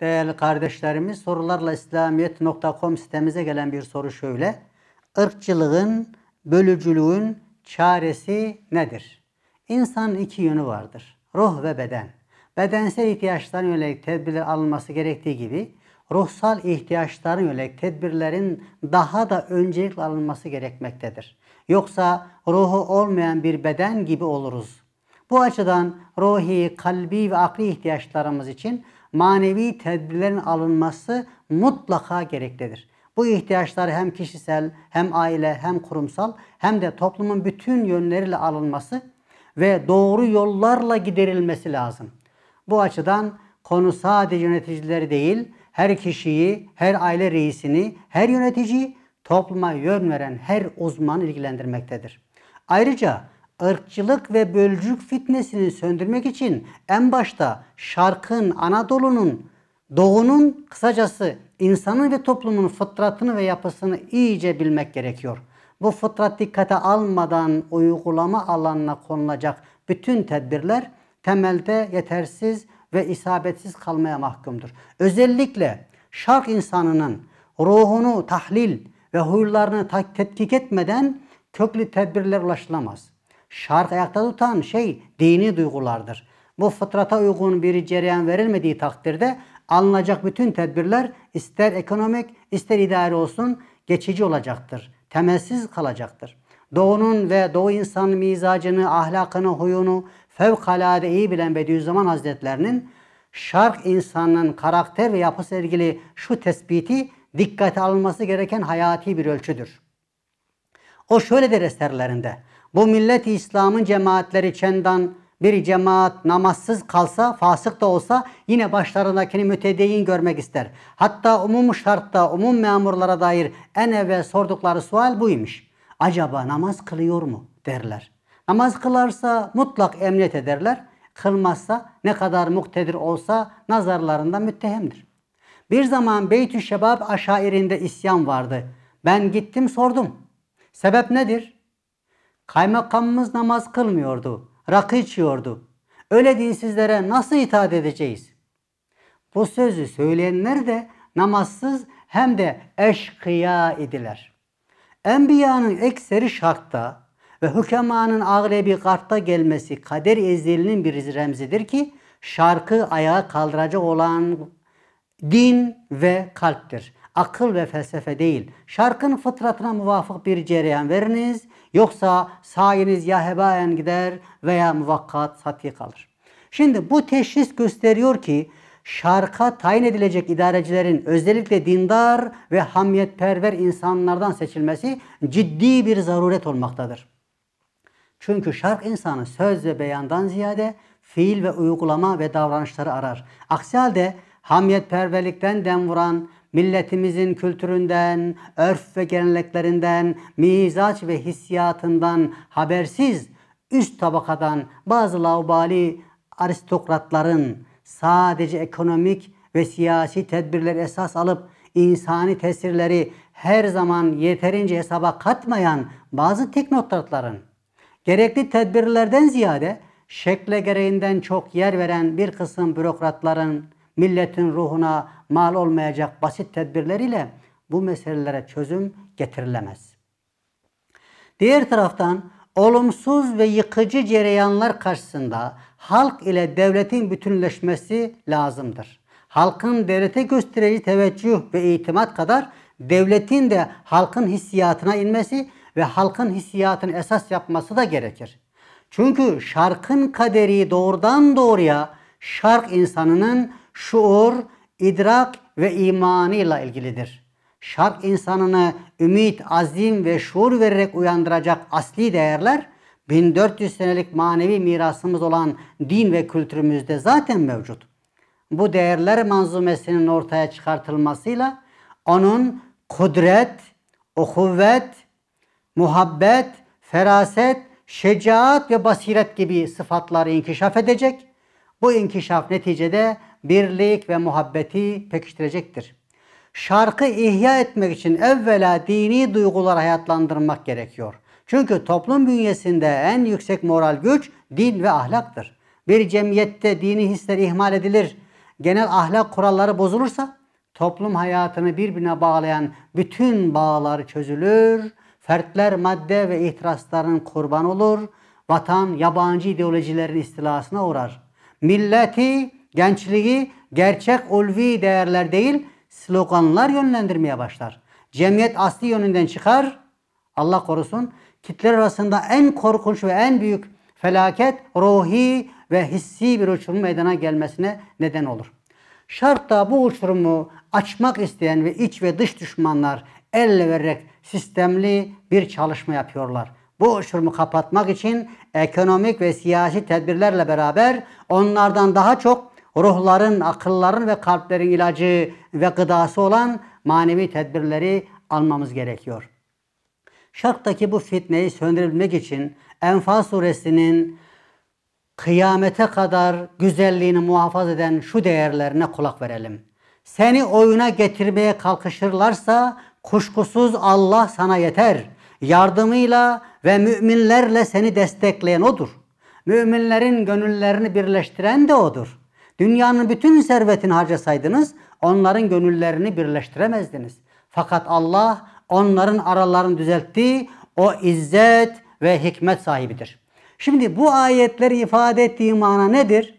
Değerli kardeşlerimiz, sorularla islamiyet.com sitemize gelen bir soru şöyle. Irkçılığın, bölücülüğün çaresi nedir? İnsanın iki yönü vardır. Ruh ve beden. Bedensel ihtiyaçların yönelik tedbirler alınması gerektiği gibi ruhsal ihtiyaçların yönelik tedbirlerin daha da öncelikle alınması gerekmektedir. Yoksa ruhu olmayan bir beden gibi oluruz. Bu açıdan ruhi, kalbi ve akli ihtiyaçlarımız için manevi tedbirlerin alınması mutlaka gereklidir. Bu ihtiyaçlar hem kişisel, hem aile, hem kurumsal, hem de toplumun bütün yönleriyle alınması ve doğru yollarla giderilmesi lazım. Bu açıdan konu sadece yöneticileri değil, her kişiyi, her aile reisini, her yöneticiyi, topluma yön veren her uzmanı ilgilendirmektedir. Ayrıca ırkçılık ve bölücülük fitnesini söndürmek için en başta Şark'ın, Anadolu'nun, Doğu'nun, kısacası insanın ve toplumun fıtratını ve yapısını iyice bilmek gerekiyor. Bu fıtrat dikkate almadan uygulama alanına konulacak bütün tedbirler temelde yetersiz ve isabetsiz kalmaya mahkumdur. Özellikle Şark insanının ruhunu tahlil ve huylarını tetkik etmeden köklü tedbirlere ulaşılamaz. Şark ayakta tutan şey dini duygulardır. Bu fıtrata uygun bir cereyan verilmediği takdirde alınacak bütün tedbirler ister ekonomik ister idari olsun geçici olacaktır. Temelsiz kalacaktır. Doğunun ve Doğu insanı mizacını, ahlakını, huyunu fevkalade iyi bilen Bediüzzaman Hazretlerinin Şark insanının karakter ve yapısı ilgili şu tespiti dikkate alınması gereken hayati bir ölçüdür. O şöyle der eserlerinde: bu millet-i İslam'ın cemaatleri çendan, bir cemaat namazsız kalsa, fasık da olsa yine başlarındakini mütedeyyin görmek ister. Hatta umum şartta umum memurlara dair en evvel sordukları sual buymuş. Acaba namaz kılıyor mu derler. Namaz kılarsa mutlak emniyet ederler. Kılmazsa ne kadar muktedir olsa nazarlarında müttehemdir. Bir zaman Beyt-i Şebab aşairinde isyan vardı. Ben gittim sordum. Sebep nedir? Kaymakamımız namaz kılmıyordu. Rakı içiyordu. Öyle dinsizlere nasıl itaat edeceğiz? Bu sözü söyleyenler de namazsız hem de eşkıya idiler. Enbiyanın ekseri Şark'ta ve hükemanın ağrebi Garp'ta gelmesi kader ezilinin bir remzidir ki Şark'ı ayağa kaldıracak olan din ve kalptir. Akıl ve felsefe değil. Şark'ın fıtratına muvafık bir cereyan veriniz, yoksa sayeniz ya hebaen gider veya muvakkat sati kalır. Şimdi bu teşhis gösteriyor ki Şark'a tayin edilecek idarecilerin özellikle dindar ve hamiyetperver insanlardan seçilmesi ciddi bir zaruret olmaktadır. Çünkü Şark insanı söz ve beyandan ziyade fiil ve uygulama ve davranışları arar. Aksi halde hamiyetperverlikten dem vuran, milletimizin kültüründen, örf ve geleneklerinden, mizaç ve hissiyatından habersiz üst tabakadan bazı laubali aristokratların sadece ekonomik ve siyasi tedbirleri esas alıp insani tesirleri her zaman yeterince hesaba katmayan bazı teknokratların gerekli tedbirlerden ziyade şekle gereğinden çok yer veren bir kısım bürokratların milletin ruhuna mal olmayacak basit tedbirleriyle bu meselelere çözüm getirilemez. Diğer taraftan olumsuz ve yıkıcı cereyanlar karşısında halk ile devletin bütünleşmesi lazımdır. Halkın devlete göstereceği teveccüh ve itimat kadar devletin de halkın hissiyatına inmesi ve halkın hissiyatını esas yapması da gerekir. Çünkü Şark'ın kaderi doğrudan doğruya Şark insanının şuur, idrak ve imanıyla ilgilidir. Şark insanını ümit, azim ve şuur vererek uyandıracak asli değerler 1400 senelik manevi mirasımız olan din ve kültürümüzde zaten mevcut. Bu değerler manzumesinin ortaya çıkartılmasıyla onun kudret, kuvvet, muhabbet, feraset, şecaat ve basiret gibi sıfatları inkişaf edecek. Bu inkişaf neticede birlik ve muhabbeti pekiştirecektir. Şark'ı ihya etmek için evvela dini duygular hayatlandırmak gerekiyor. Çünkü toplum bünyesinde en yüksek moral güç din ve ahlaktır. Bir cemiyette dini hisler ihmal edilir, genel ahlak kuralları bozulursa toplum hayatını birbirine bağlayan bütün bağlar çözülür, fertler madde ve ihtirasların kurban olur, vatan yabancı ideolojilerin istilasına uğrar. Milleti, gençliği gerçek ulvi değerler değil, sloganlar yönlendirmeye başlar. Cemiyet asli yönünden çıkar, Allah korusun, kitler arasında en korkunç ve en büyük felaket, ruhi ve hissi bir uçurum meydana gelmesine neden olur. Şark'ta bu uçurumu açmak isteyen ve iç ve dış düşmanlar elle vererek sistemli bir çalışma yapıyorlar. Bu uçurumu kapatmak için ekonomik ve siyasi tedbirlerle beraber onlardan daha çok ruhların, akılların ve kalplerin ilacı ve gıdası olan manevi tedbirleri almamız gerekiyor. Şark'taki bu fitneyi söndürebilmek için Enfal suresinin kıyamete kadar güzelliğini muhafaza eden şu değerlerine kulak verelim. Seni oyuna getirmeye kalkışırlarsa kuşkusuz Allah sana yeter. Yardımıyla ve müminlerle seni destekleyen O'dur. Müminlerin gönüllerini birleştiren de O'dur. Dünyanın bütün servetini harcasaydınız onların gönüllerini birleştiremezdiniz. Fakat Allah onların aralarını düzeltti. O izzet ve hikmet sahibidir. Şimdi bu ayetleri ifade ettiği mana nedir?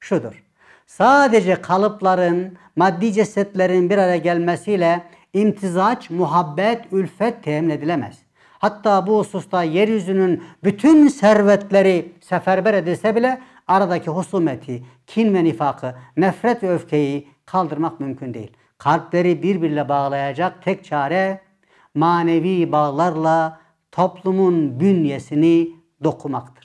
Şudur. Sadece kalıpların, maddi cesetlerin bir araya gelmesiyle imtizaç, muhabbet, ülfet temin edilemez. Hatta bu hususta yeryüzünün bütün servetleri seferber edilse bile aradaki husumeti, kin ve nifakı, nefret ve öfkeyi kaldırmak mümkün değil. Kalpleri birbirine bağlayacak tek çare manevi bağlarla toplumun bünyesini dokumaktır.